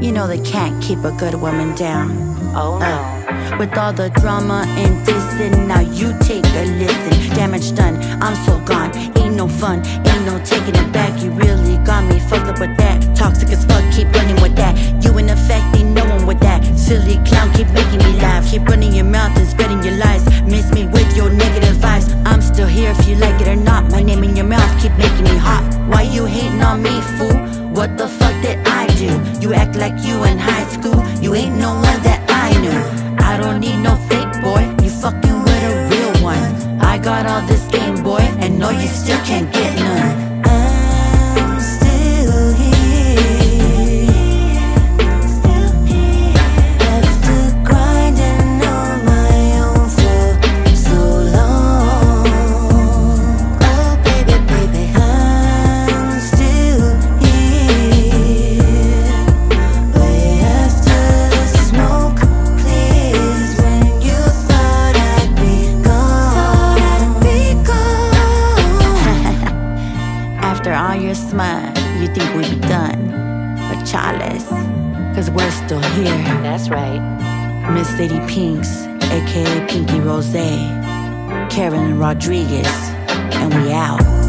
You know they can't keep a good woman down. Oh no. With all the drama and dissing, now you take a listen. Damage done, I'm so gone. Ain't no fun, ain't no taking it back. You really got me fucked up with that. Toxic as fuck, keep running with that. You in effect, ain't no one with that. Silly clown, keep making me laugh. Keep running your mouth and spreading your lies. Miss me with your negative vibes. I'm still here if you like it or not. My name in your mouth, keep making me hot. Why you hating on me, fool? What the fuck did I do? You act like you in high school. You ain't no one that I knew. I don't need no fake boy. You fucking with a real one. I got all this game, boy, and no, you still can't get none. I'm still here, still here. After grinding on my own for so long. Oh baby, baby, I'm still here. Way after the smoke clears, when you thought I'd be gone. After all your smile, you think we'd be done, but chalice, cause we're still here. That's right. Miss Lady Pinks, aka Pinky Rose, Carolyn Rodriguez, and we out.